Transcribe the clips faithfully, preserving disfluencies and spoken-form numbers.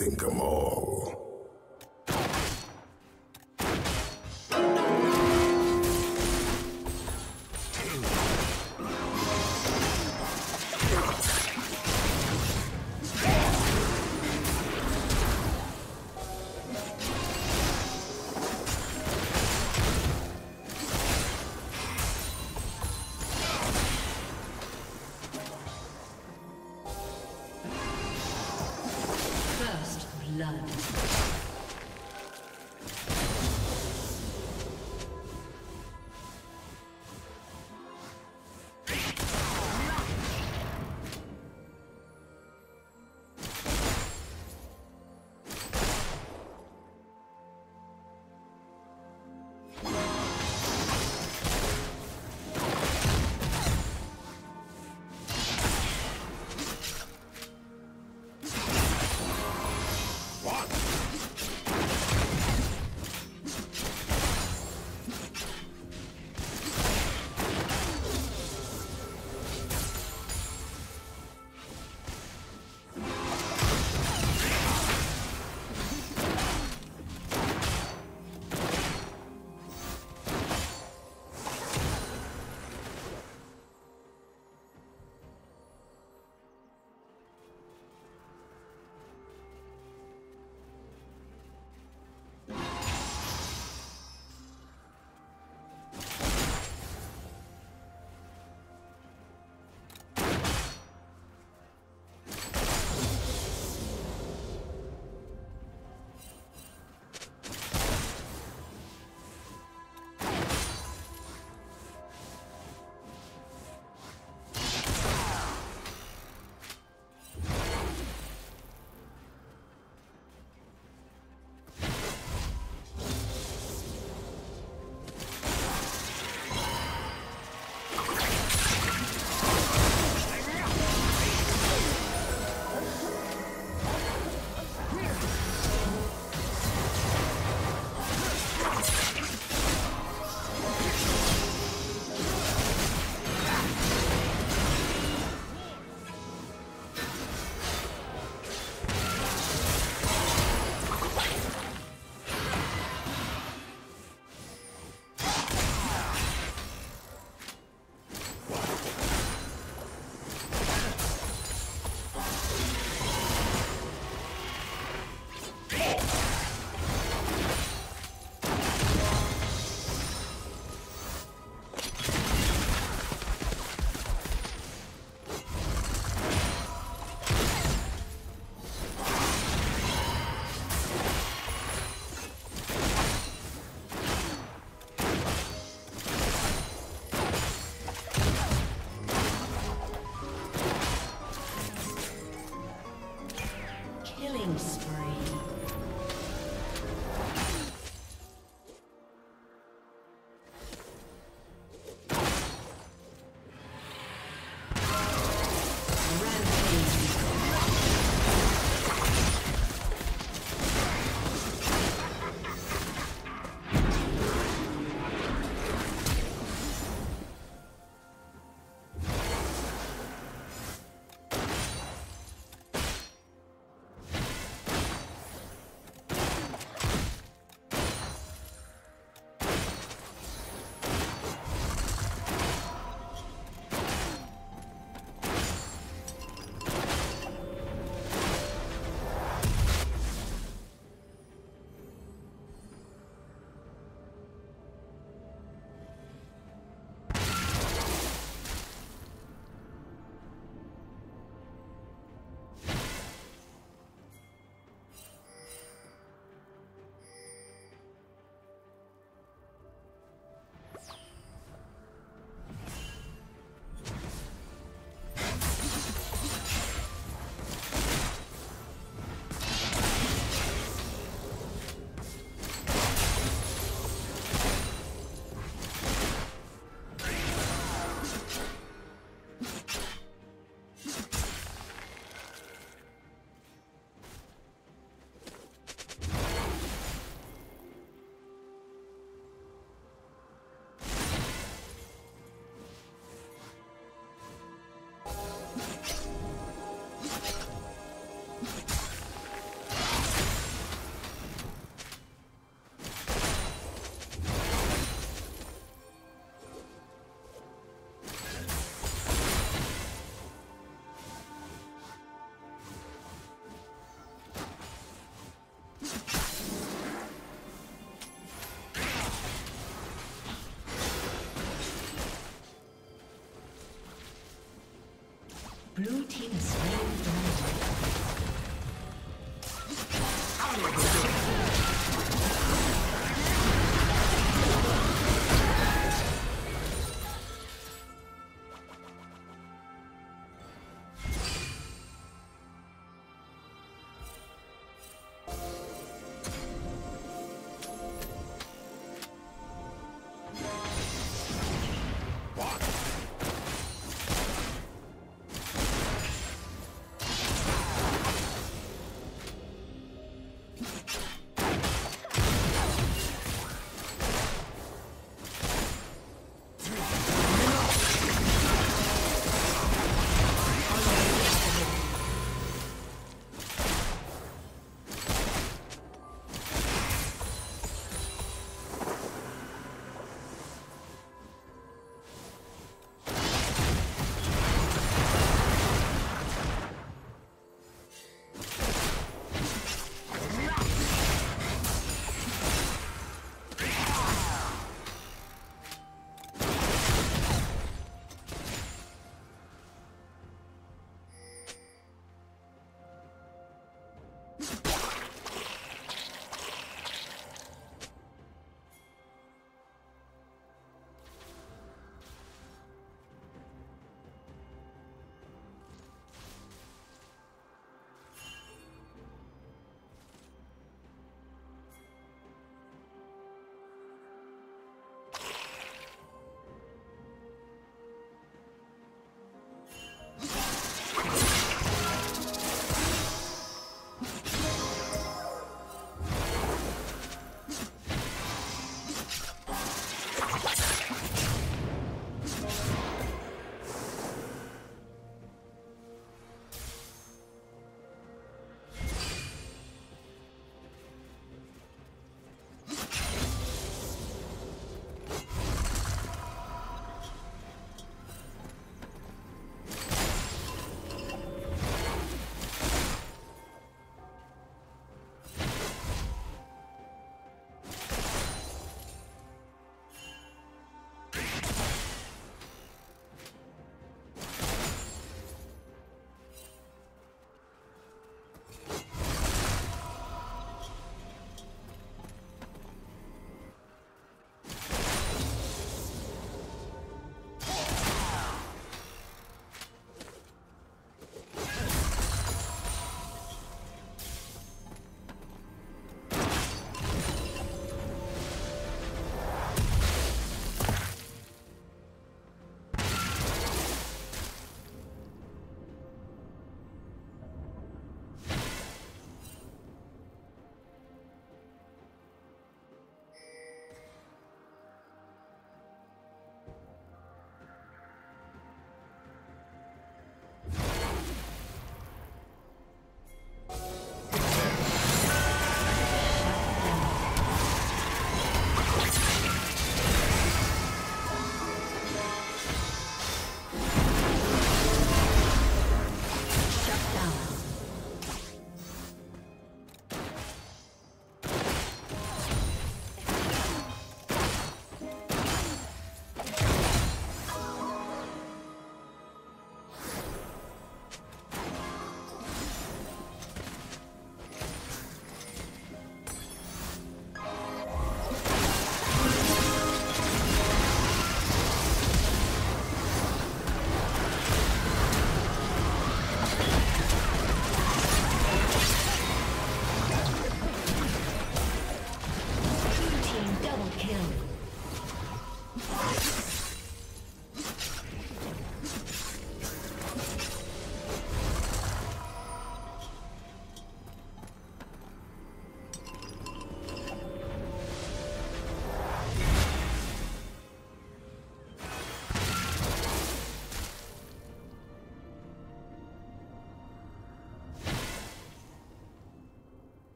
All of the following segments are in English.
think 'em all.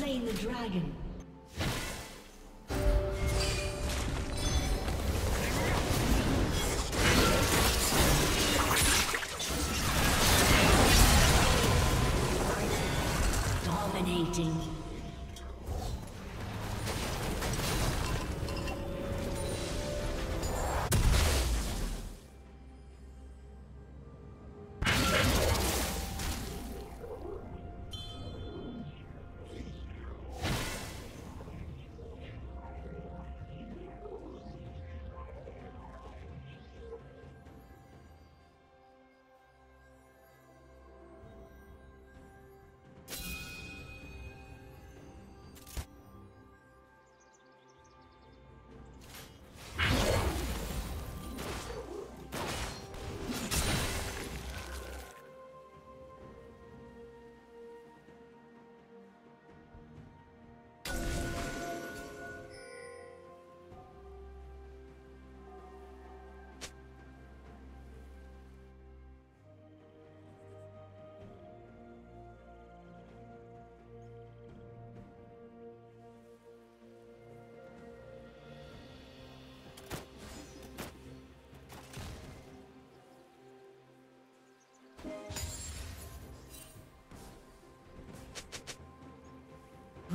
Slain the dragon. Dominating.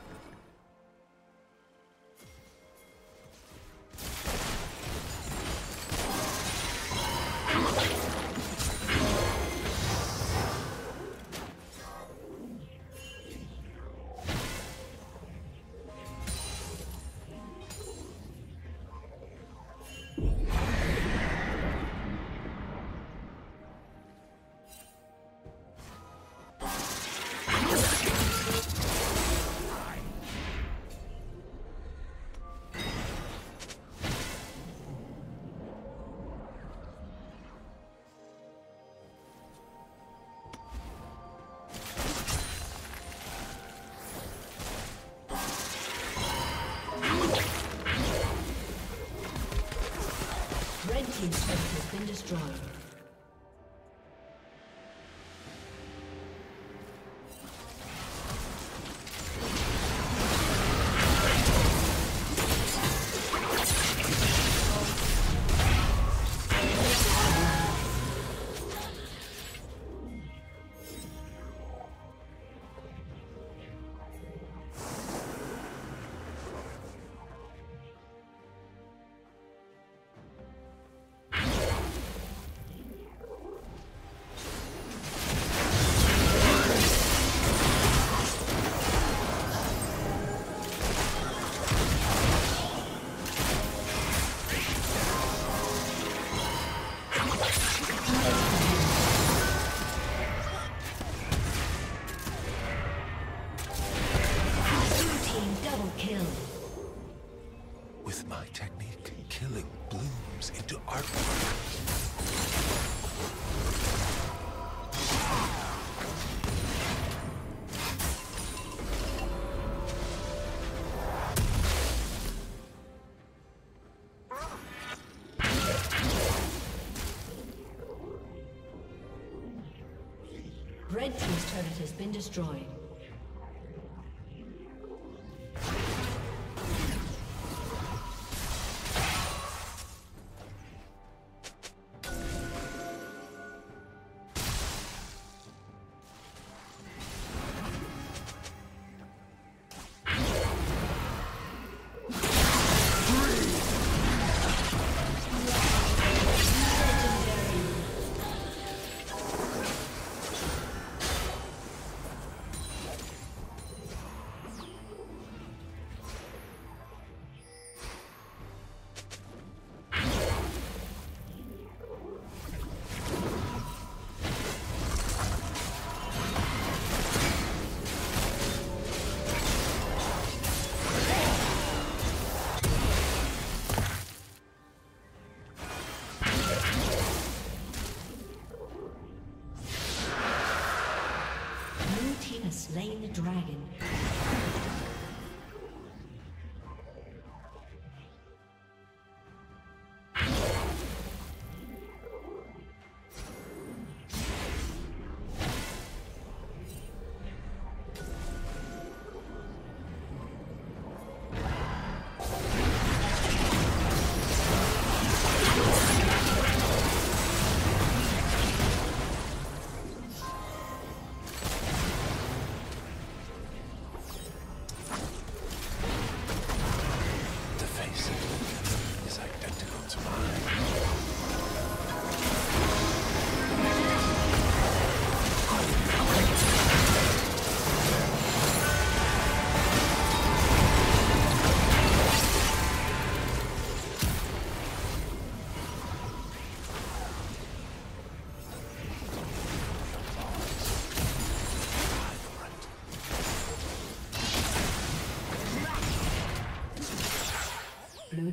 The team's turret has been destroyed. Red Team's turret has been destroyed. Slain the dragon. Blue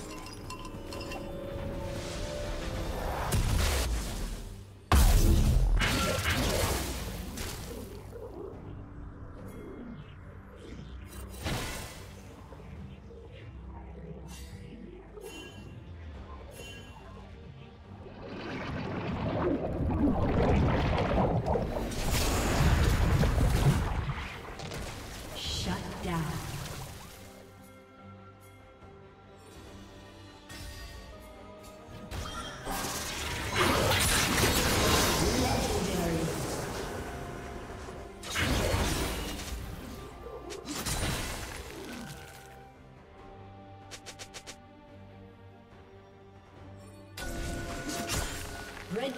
Red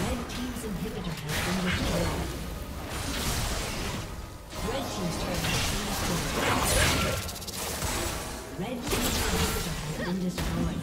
Red team's inhibitor has been destroyed.